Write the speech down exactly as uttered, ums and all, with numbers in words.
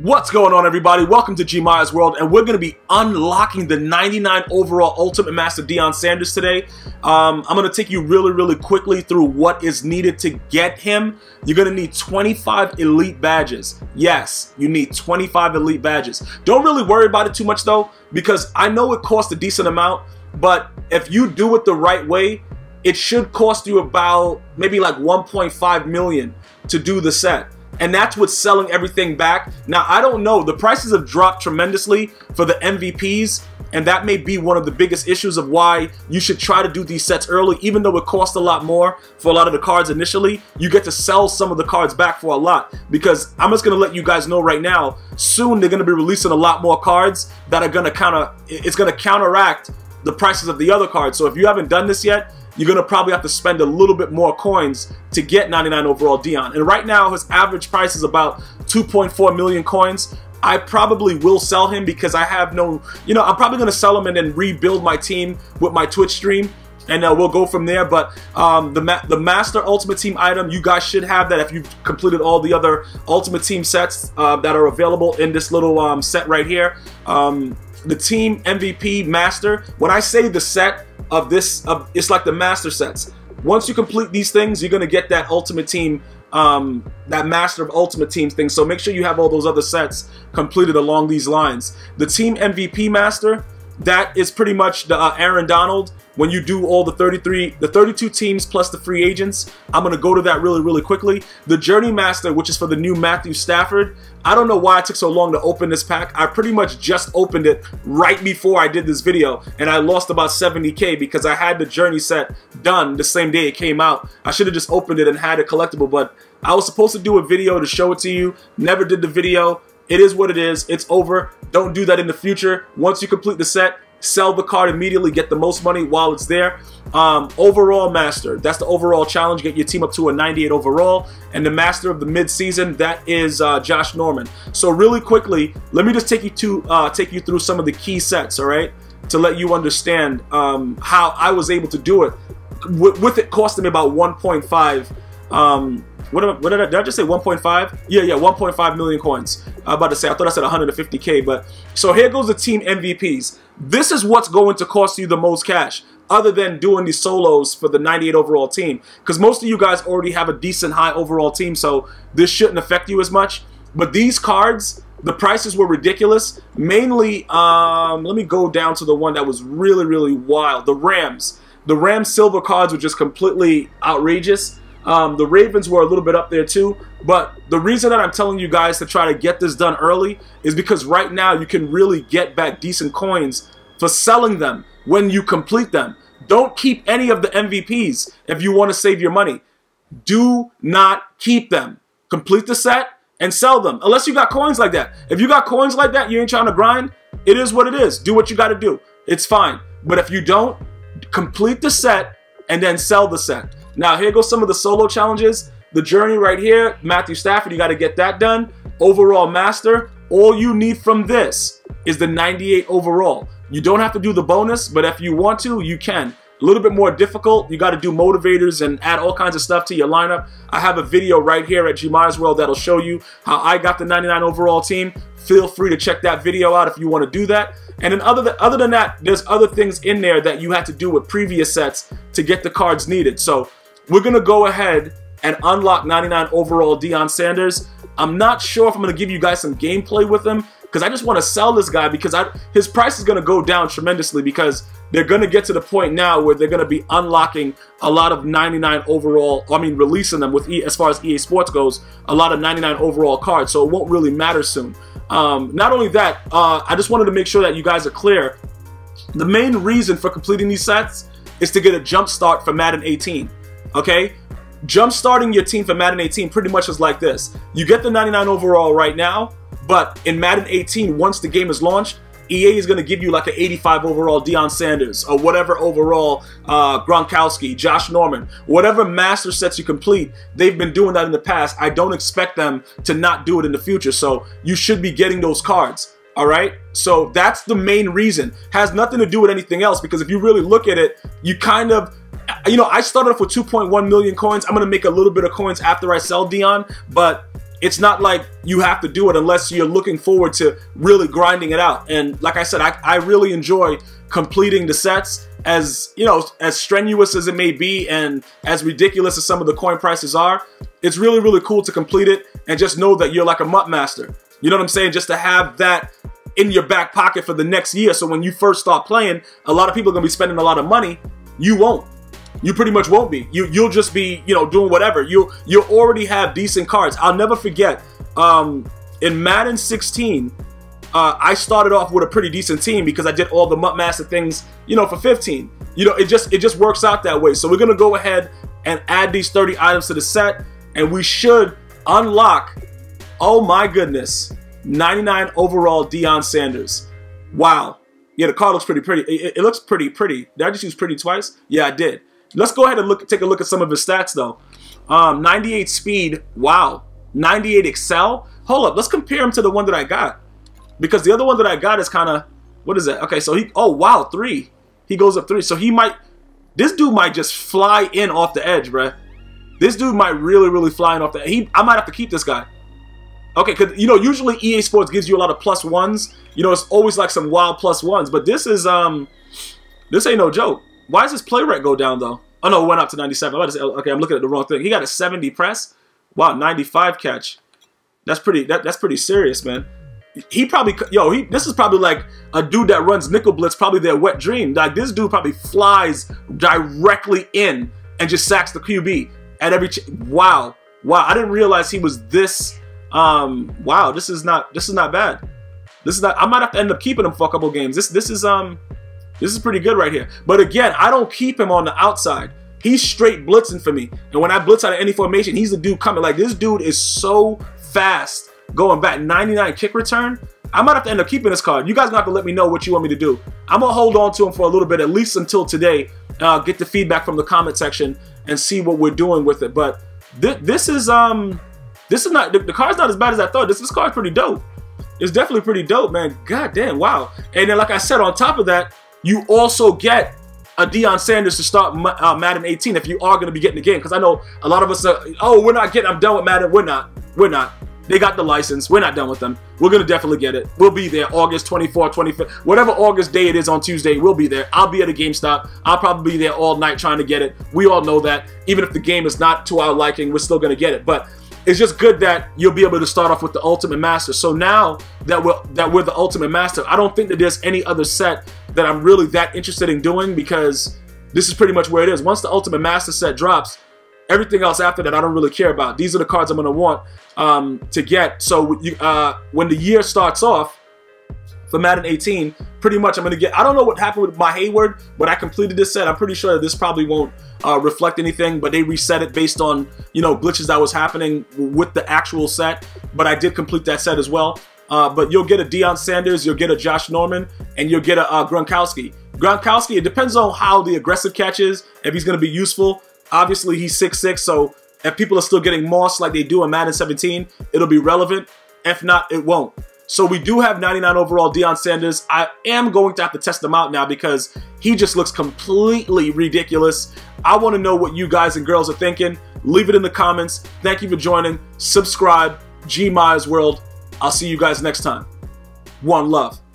What's going on, everybody? Welcome to GmiasWorld, and we're going to be unlocking the ninety-nine overall Ultimate Master Deion Sanders today. Um, I'm going to take you really, really quickly through what is needed to get him. You're going to need twenty-five elite badges. Yes, you need twenty-five elite badges. Don't really worry about it too much, though, because I know it costs a decent amount, but if you do it the right way, it should cost you about maybe like one point five million to do the set. And that's what's selling everything back. Now, I don't know. The prices have dropped tremendously for the M V Ps, and that may be one of the biggest issues of why you should try to do these sets early. Even though it costs a lot more for a lot of the cards initially, you get to sell some of the cards back for a lot, because I'm just going to let you guys know right now, soon they're going to be releasing a lot more cards that are going to counter, it's going to counteract the prices of the other cards. So if you haven't done this yet, you're going to probably have to spend a little bit more coins to get ninety-nine overall Deion. And right now, his average price is about two point four million coins. I probably will sell him because I have no, you know, I'm probably going to sell him and then rebuild my team with my Twitch stream. And uh, we'll go from there. But um, the, ma the Master Ultimate Team item, you guys should have that if you've completed all the other Ultimate Team sets uh, that are available in this little um, set right here. Um, the Team M V P Master, when I say the set, of this of it's like the master sets. Once you complete these things, you're going to get that ultimate team, um that master of ultimate teams thing. So make sure you have all those other sets completed along these lines. The team M V P master, that is pretty much the uh, Aaron Donald. When you do all the thirty-three the thirty-two teams plus the free agents, I'm going to go to that really, really quickly. The journey master, which is for the new Matthew Stafford. I don't know why it took so long to open this pack. I pretty much just opened it right before I did this video, and I lost about seventy K because I had the journey set done the same day it came out. I should have just opened it and had a collectible, but I was supposed to do a video to show it to you. Never did the video. It is what it is. It's over. Don't do that in the future. Once you complete the set, sell the card immediately. Get the most money while it's there. Um, overall master, that's the overall challenge. Get your team up to a ninety-eight overall. And the master of the mid-season, that is uh, Josh Norman. So really quickly, let me just take you to uh, take you through some of the key sets, all right, to let you understand um, how I was able to do it. With, with it costing me about one point five. Um, What, I, what did, I, did I just say one point five? Yeah, yeah, one point five million coins. I was about to say, I thought I said one hundred fifty K, but so here goes the team M V Ps. This is what's going to cost you the most cash, other than doing these solos for the ninety-eight overall team, because most of you guys already have a decent high overall team, so this shouldn't affect you as much. But these cards, the prices were ridiculous. Mainly, um, let me go down to the one that was really, really wild. The Rams. The Rams silver cards were just completely outrageous. Um, the Ravens were a little bit up there too, but the reason that I'm telling you guys to try to get this done early is because right now you can really get back decent coins for selling them when you complete them. Don't keep any of the M V Ps if you want to save your money. Do not keep them. Complete the set and sell them, unless you got coins like that. If you got coins like that, you ain't trying to grind. It is what it is. Do what you got to do. It's fine. But if you don't, complete the set and then sell the set. Now, here goes some of the solo challenges. The journey right here, Matthew Stafford, you got to get that done. Overall master, all you need from this is the ninety-eight overall. You don't have to do the bonus, but if you want to, you can. A little bit more difficult, you got to do motivators and add all kinds of stuff to your lineup. I have a video right here at GmiasWorld that'll show you how I got the ninety-nine overall team. Feel free to check that video out if you want to do that. And then other than, other than that, there's other things in there that you had to do with previous sets to get the cards needed. So we're going to go ahead and unlock ninety-nine overall Deion Sanders. I'm not sure if I'm going to give you guys some gameplay with him, because I just want to sell this guy, because I, his price is going to go down tremendously, because they're going to get to the point now where they're going to be unlocking a lot of ninety-nine overall, I mean releasing them with, E, as far as E A Sports goes, a lot of ninety-nine overall cards, so it won't really matter soon. Um, not only that, uh, I just wanted to make sure that you guys are clear. The main reason for completing these sets is to get a jump start for Madden eighteen. Okay, jump starting your team for Madden eighteen pretty much is like this. You get the ninety-nine overall right now, but in Madden eighteen, once the game is launched, E A is going to give you like an eighty-five overall Deion Sanders, or whatever overall uh, Gronkowski, Josh Norman, whatever master sets you complete. They've been doing that in the past. I don't expect them to not do it in the future, so you should be getting those cards. All right, so that's the main reason. Has nothing to do with anything else, because if you really look at it, you kind of, you know, I started off with two point one million coins. I'm going to make a little bit of coins after I sell Deion, but it's not like you have to do it unless you're looking forward to really grinding it out. And like I said, I, I really enjoy completing the sets, as you know, as strenuous as it may be and as ridiculous as some of the coin prices are. It's really, really cool to complete it and just know that you're like a M U T master. You know what I'm saying? Just to have that in your back pocket for the next year. So when you first start playing, a lot of people are going to be spending a lot of money. You won't. You pretty much won't be. You, you'll just be, you know, doing whatever. You, you'll already have decent cards. I'll never forget, um, in Madden sixteen, uh, I started off with a pretty decent team because I did all the M U T Master things, you know, for fifteen. You know, it just, it just works out that way. So we're going to go ahead and add these thirty items to the set, and we should unlock, oh my goodness, ninety-nine overall Deion Sanders. Wow. Yeah, the card looks pretty pretty. It, it looks pretty pretty. Did I just use pretty twice? Yeah, I did. Let's go ahead and look, take a look at some of his stats, though. Um, ninety-eight speed. Wow. ninety-eight Excel. Hold up. Let's compare him to the one that I got, because the other one that I got is kind of, what is that? Okay, so he, oh, wow, three. He goes up three. So he might, this dude might just fly in off the edge, bruh. This dude might really, really fly in off the edge. He, I might have to keep this guy. Okay, because, you know, usually E A Sports gives you a lot of plus ones. You know, it's always like some wild plus ones. But this is, um, this ain't no joke. Why does his play rate go down, though? Oh, no, it went up to ninety-seven. I'm about to say, okay, I'm looking at the wrong thing. He got a seventy press. Wow, ninety-five catch. That's pretty, that, that's pretty serious, man. He probably, yo, he, this is probably like a dude that runs Nickel Blitz, probably their wet dream. Like, this dude probably flies directly in and just sacks the Q B at every, ch wow. Wow, I didn't realize he was this, um, wow, this is not, this is not bad. This is not, I might have to end up keeping him for a couple games. This, this is, um... this is pretty good right here. But again, I don't keep him on the outside. He's straight blitzing for me. And when I blitz out of any formation, he's the dude coming. Like, this dude is so fast going back. ninety-nine kick return. I might have to end up keeping this card. You guys are going to have to let me know what you want me to do. I'm going to hold on to him for a little bit, at least until today. Uh, get the feedback from the comment section and see what we're doing with it. But th this is um, this is not, the, the card's not as bad as I thought. This, this card's pretty dope. It's definitely pretty dope, man. God damn, wow. And then, like I said, on top of that, you also get a Deion Sanders to start uh, Madden eighteen if you are going to be getting the game. Because I know a lot of us are, oh, we're not getting, I'm done with Madden. We're not. We're not. They got the license. We're not done with them. We're going to definitely get it. We'll be there August twenty-fourth, twenty-fifth. Whatever August day it is on Tuesday, we'll be there. I'll be at a GameStop. I'll probably be there all night trying to get it. We all know that. Even if the game is not to our liking, we're still going to get it. But it's just good that you'll be able to start off with the Ultimate Master. So now that we're, that we're the Ultimate Master, I don't think that there's any other set that I'm really that interested in doing, because this is pretty much where it is. Once the Ultimate Master set drops, everything else after that I don't really care about. These are the cards I'm going to want um, to get. So uh, when the year starts off for Madden eighteen, pretty much I'm going to get, I don't know what happened with my Hayward, but I completed this set. I'm pretty sure that this probably won't Uh, reflect anything, but they reset it based on, you know, glitches that was happening with the actual set. But I did complete that set as well. Uh, but you'll get a Deion Sanders, you'll get a Josh Norman, and you'll get a uh, Gronkowski. Gronkowski, it depends on how the aggressive catch is, if he's going to be useful. Obviously, he's six six, so if people are still getting moss like they do in Madden seventeen, it'll be relevant. If not, it won't. So we do have ninety-nine overall Deion Sanders. I am going to have to test him out now because he just looks completely ridiculous. I want to know what you guys and girls are thinking. Leave it in the comments. Thank you for joining. Subscribe. GmiasWorld. I'll see you guys next time. One love.